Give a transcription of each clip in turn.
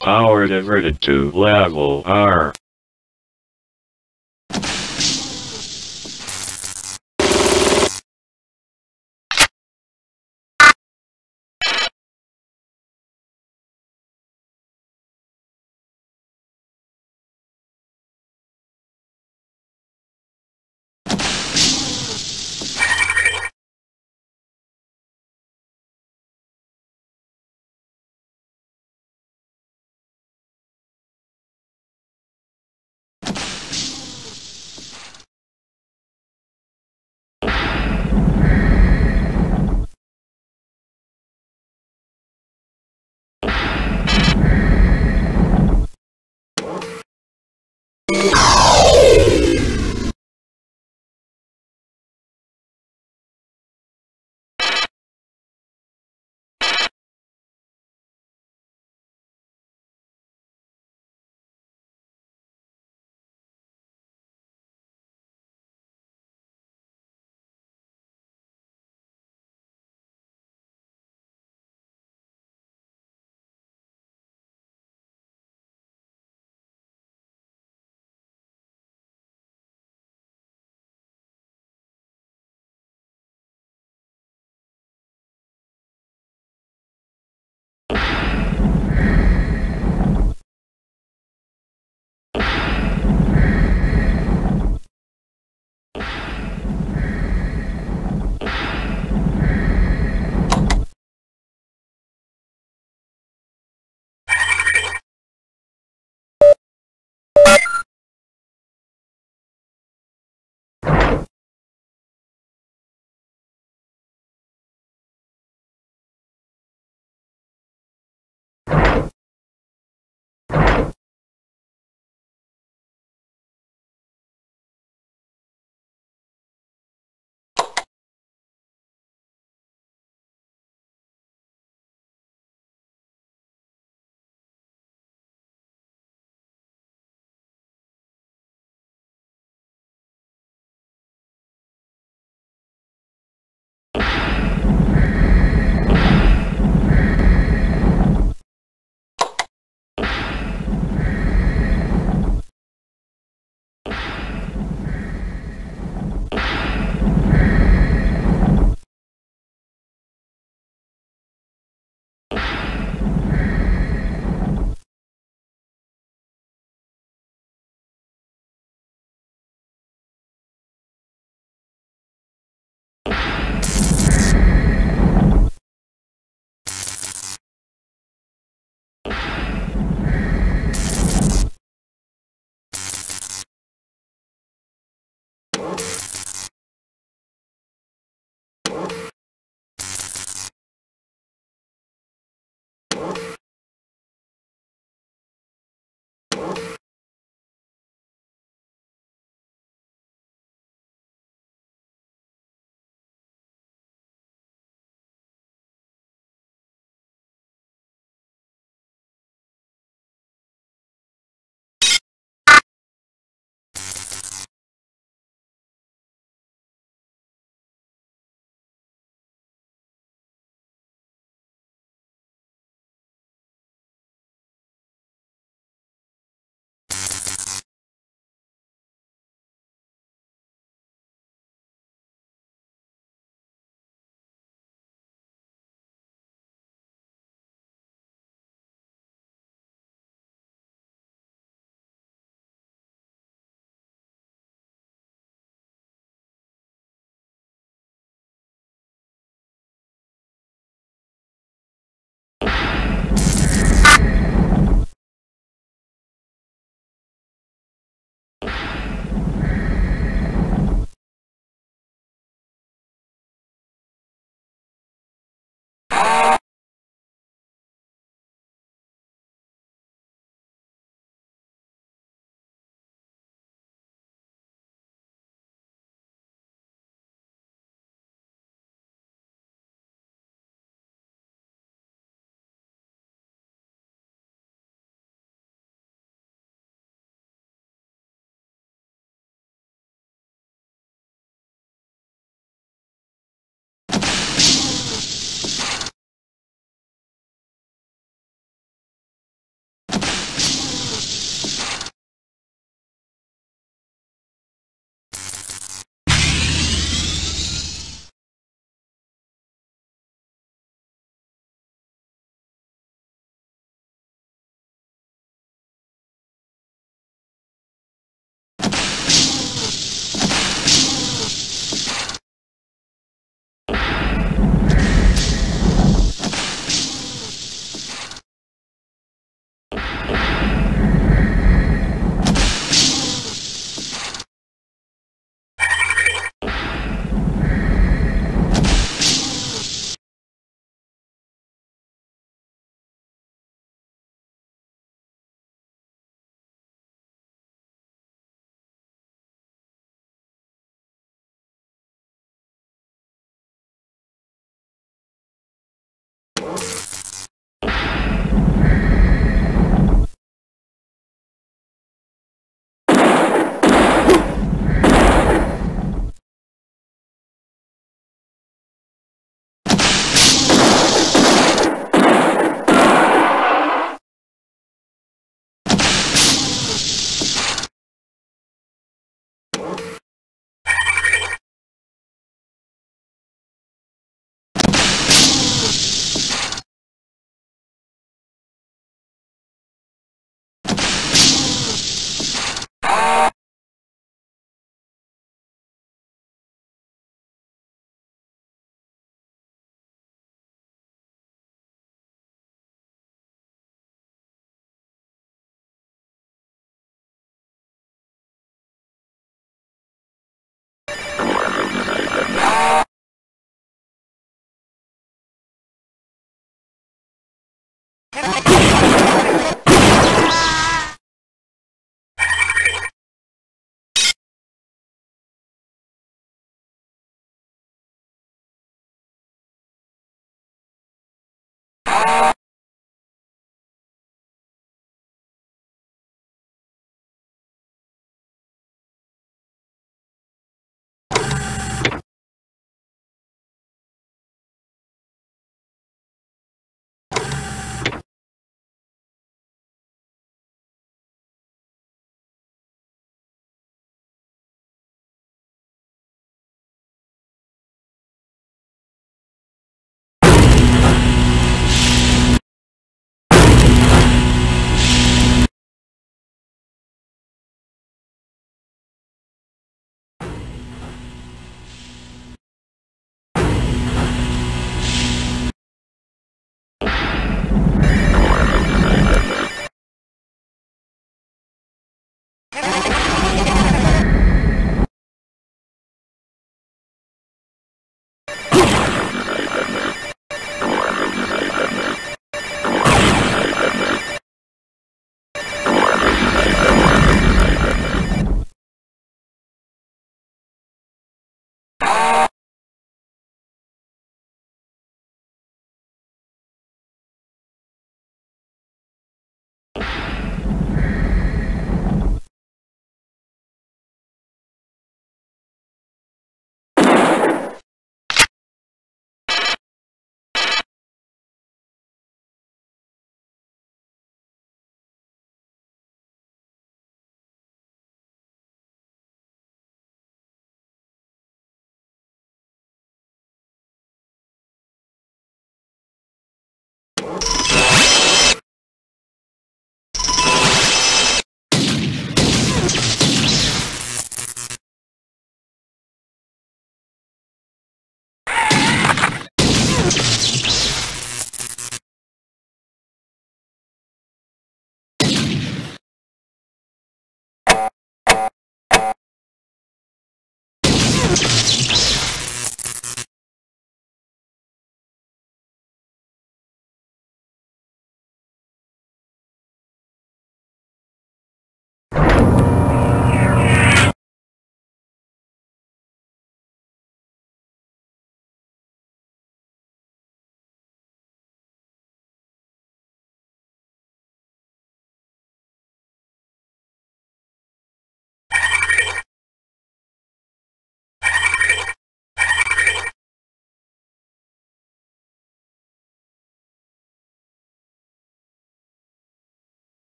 Power diverted to level R.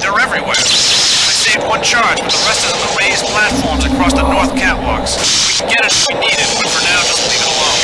They're everywhere. I saved one charge, but the rest is on the raised platforms across the north catwalks. We can get it if we need it, but for now, just leave it alone.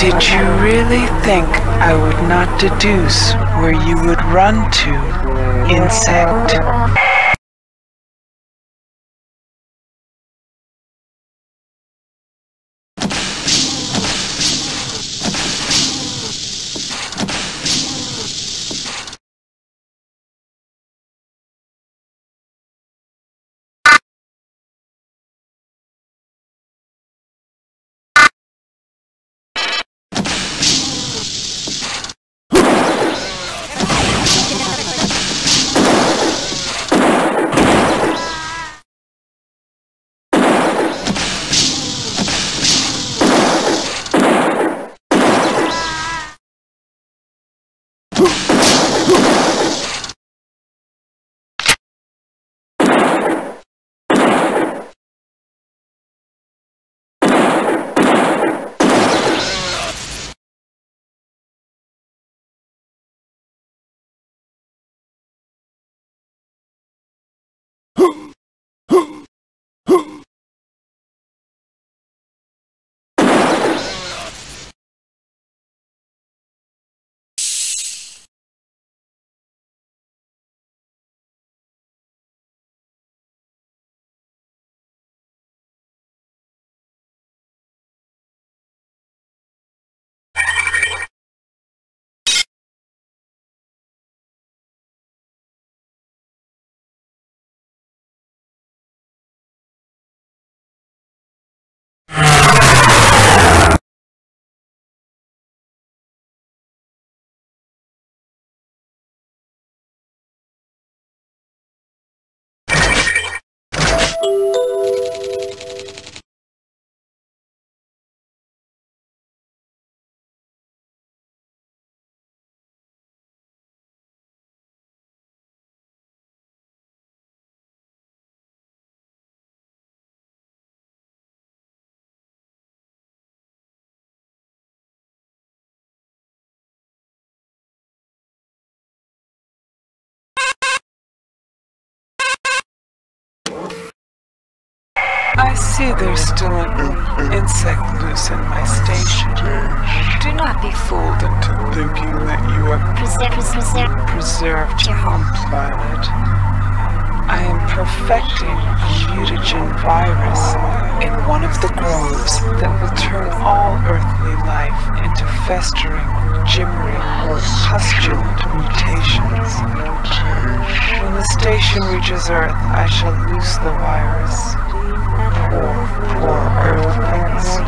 Did you really think I would not deduce where you would run to, insect? see there's still an insect loose in my station. Do not be fooled into thinking that you are preserved on planet. I am perfecting a mutagen virus in one of the groves that will turn all earthly life into festering, gibbering, or pustulant mutations. When the station reaches Earth, I shall loose the virus. Poor Earthlings.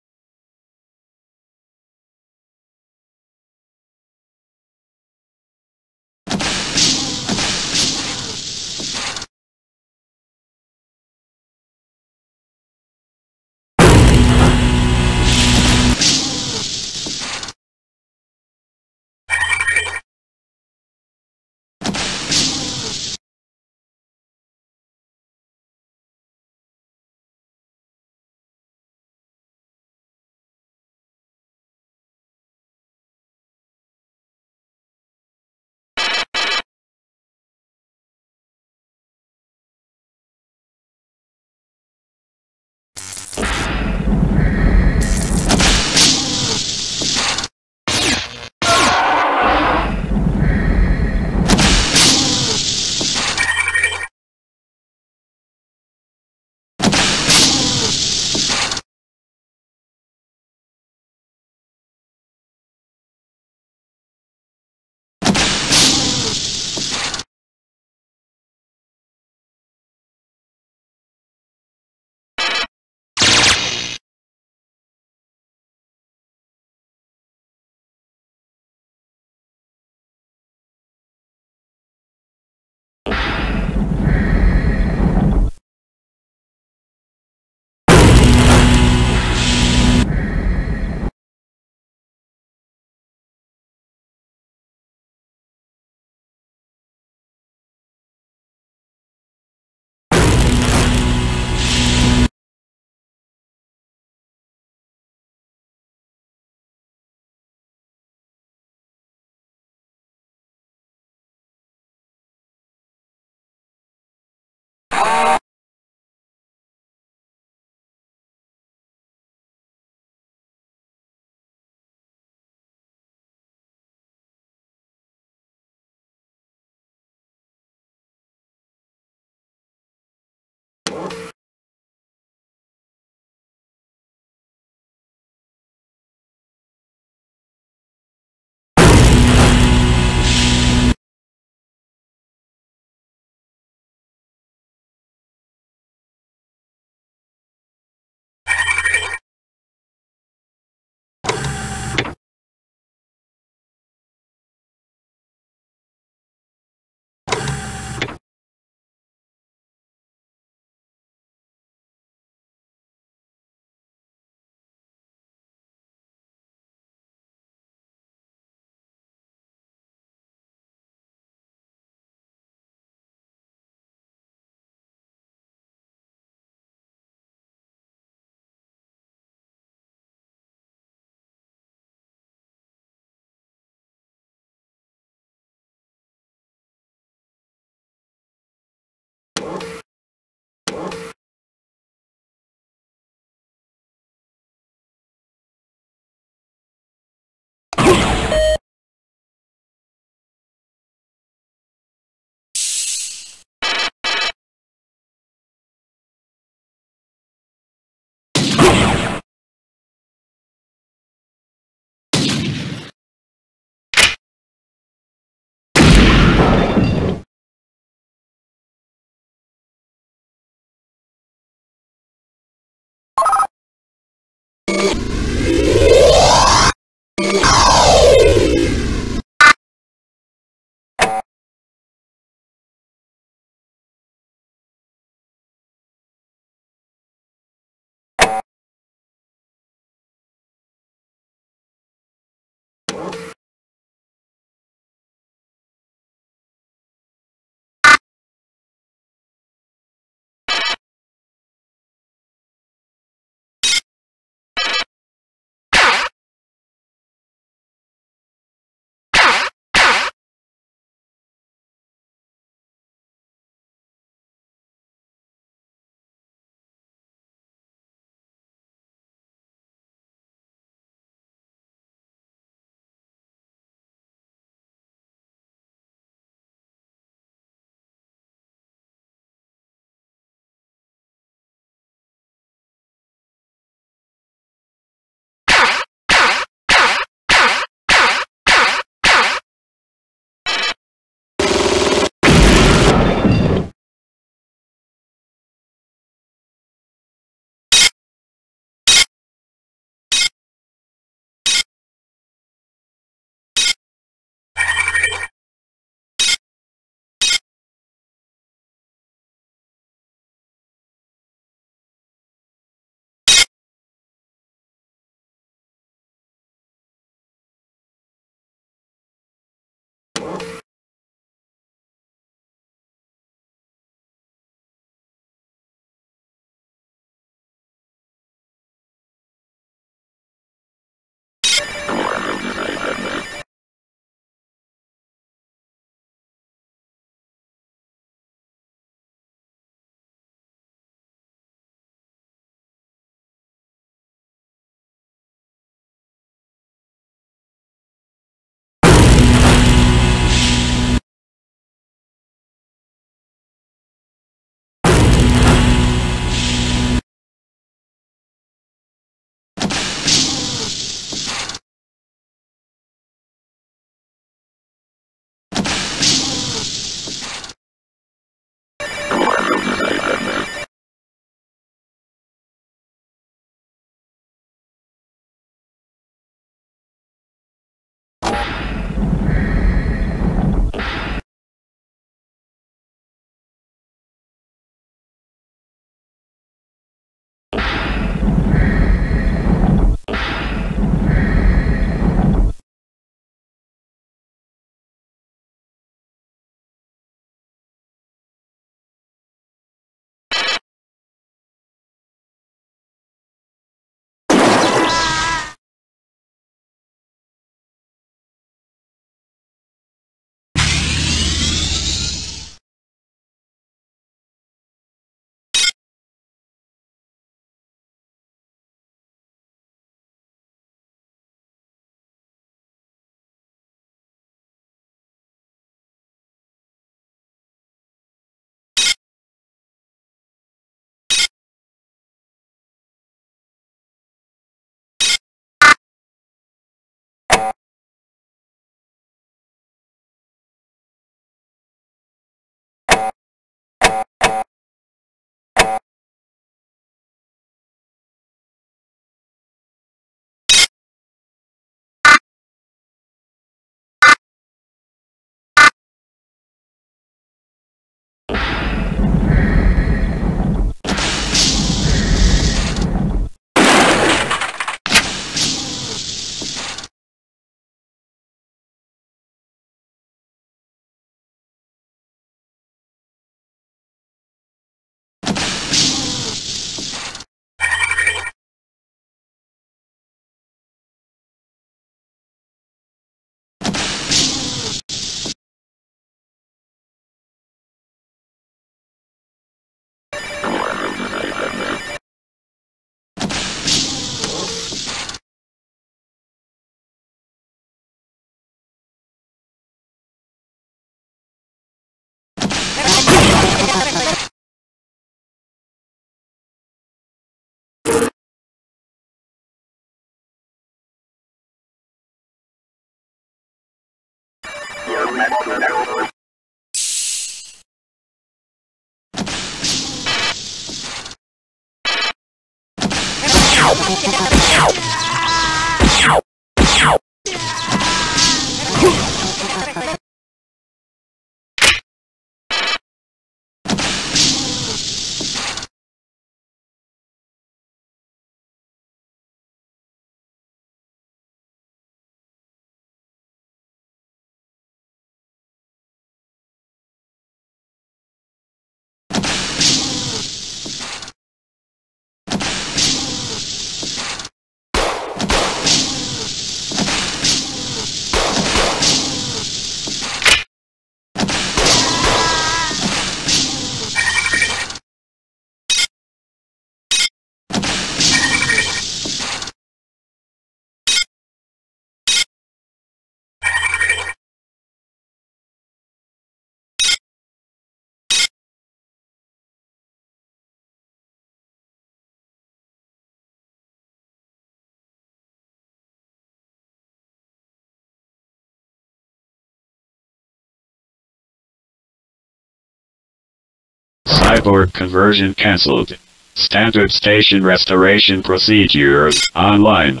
Cyborg conversion cancelled. Standard station restoration procedures online.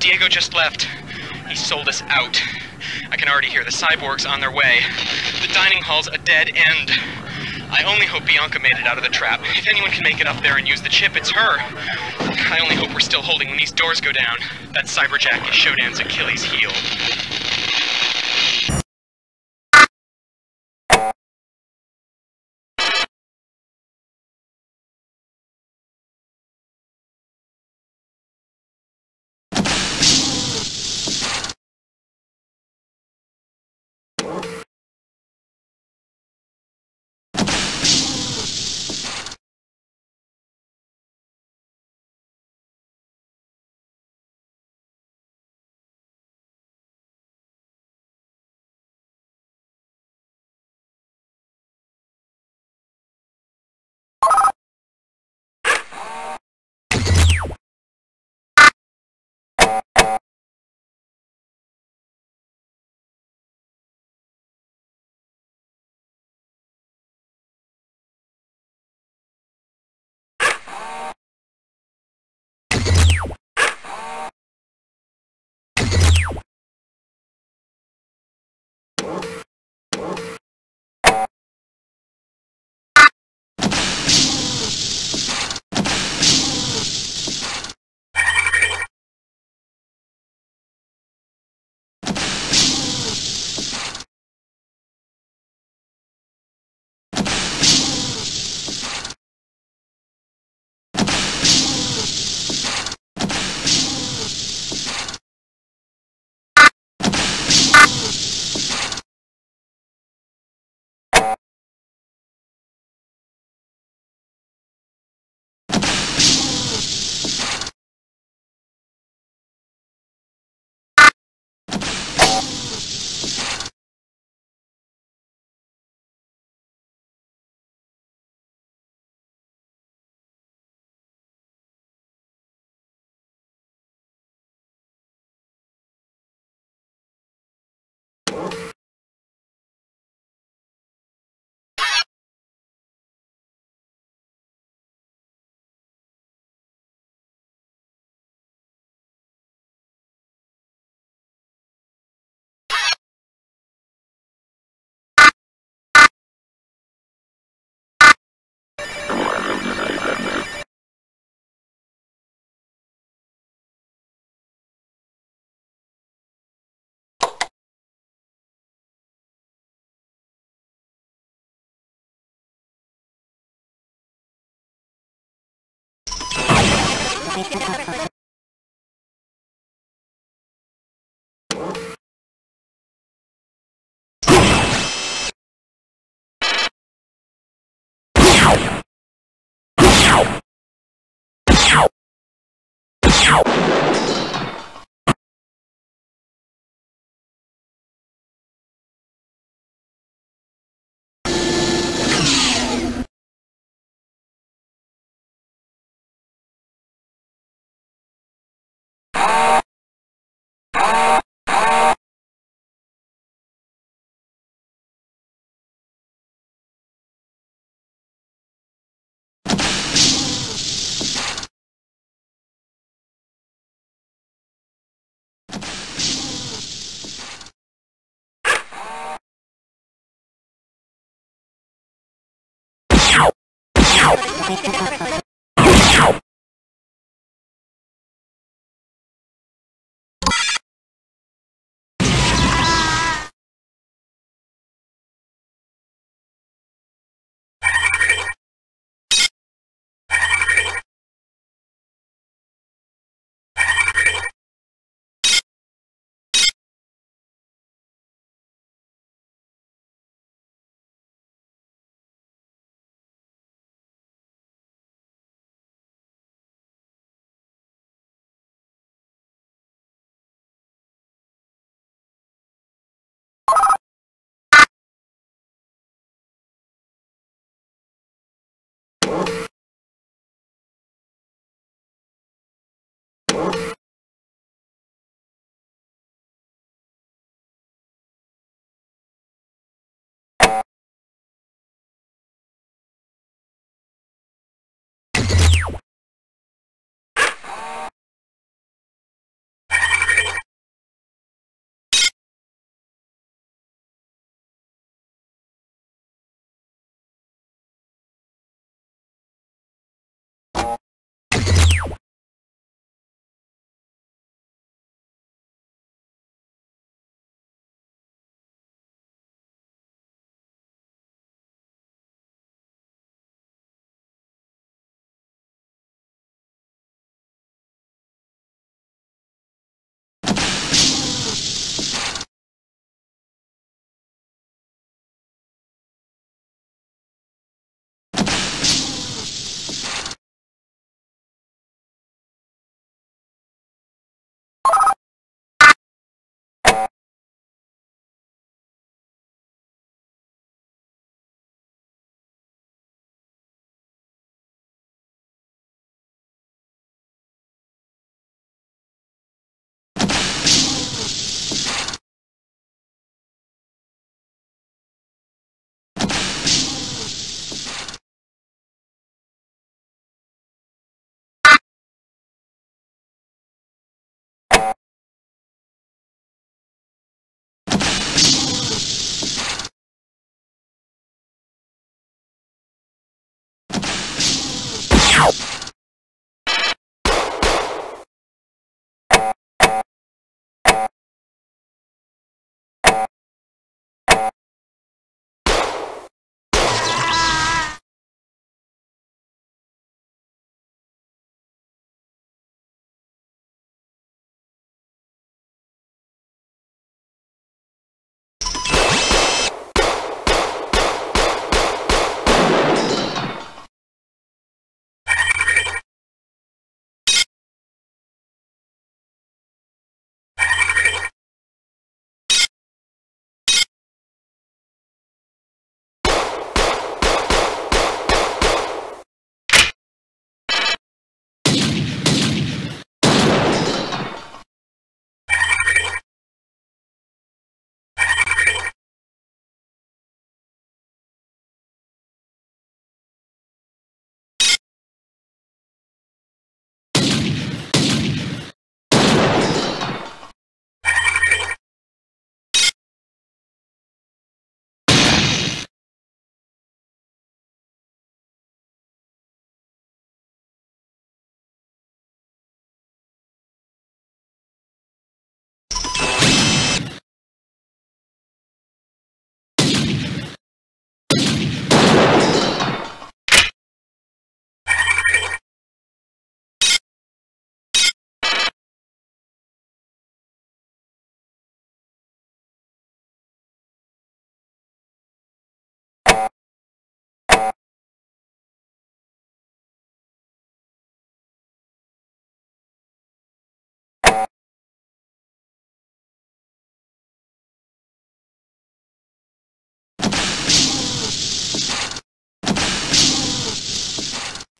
Diego just left. He sold us out. I can already hear the cyborgs on their way. The dining hall's a dead end. I only hope Bianca made it out of the trap. If anyone can make it up there and use the chip, it's her. I only hope we're still holding when these doors go down. That cyberjack is Shodan's Achilles heel.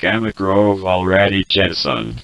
Gamma Grove already jettisoned.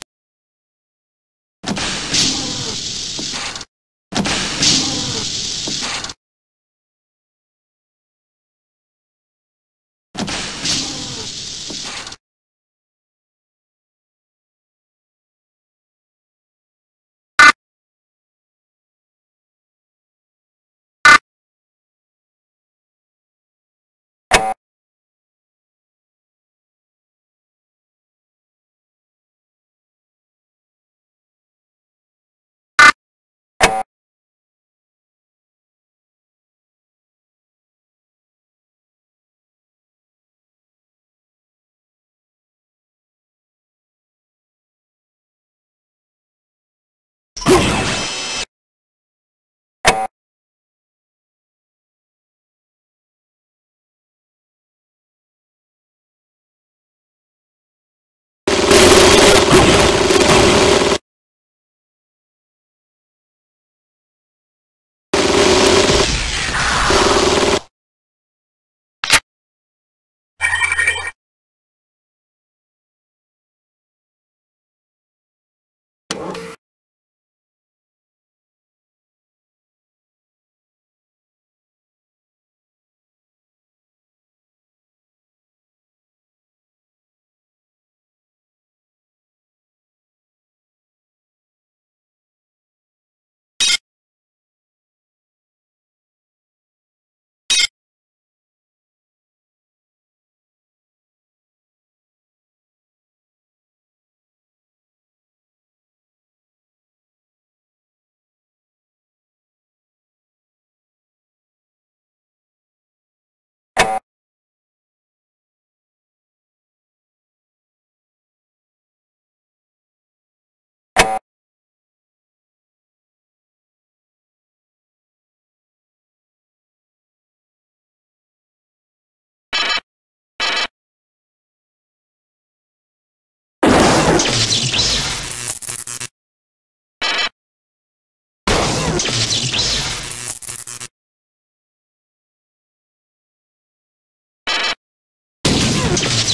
You